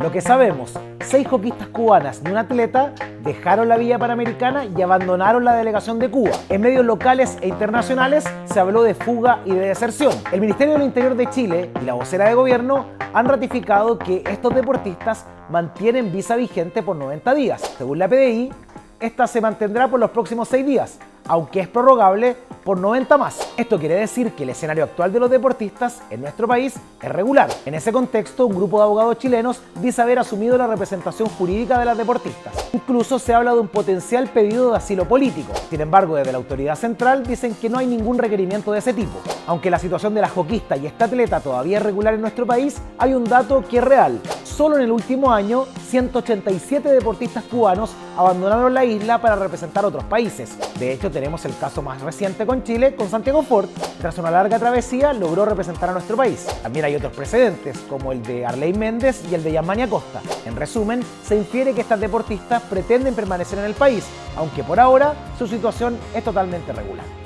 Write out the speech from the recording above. Lo que sabemos, 6 hockeyistas cubanas y un atleta dejaron la Villa Panamericana y abandonaron la delegación de Cuba. En medios locales e internacionales se habló de fuga y de deserción. El Ministerio del Interior de Chile y la vocera de gobierno han ratificado que estos deportistas mantienen visa vigente por 90 días. Según la PDI, esta se mantendrá por los próximos 6 días, aunque es prorrogable por 90 más. Esto quiere decir que el escenario actual de los deportistas en nuestro país es regular. En ese contexto, un grupo de abogados chilenos dice haber asumido la representación jurídica de las deportistas. Incluso se habla de un potencial pedido de asilo político. Sin embargo, desde la autoridad central dicen que no hay ningún requerimiento de ese tipo. Aunque la situación de la hockeyista y esta atleta todavía es regular en nuestro país, hay un dato que es real. Solo en el último año, 187 deportistas cubanos abandonaron la isla para representar otros países. De hecho, tenemos el caso más reciente con Chile, con Santiago Ford. Tras una larga travesía, logró representar a nuestro país. También hay otros precedentes, como el de Arley Méndez y el de Yamania Costa. En resumen, se infiere que estas deportistas pretenden permanecer en el país, aunque por ahora su situación es totalmente regular.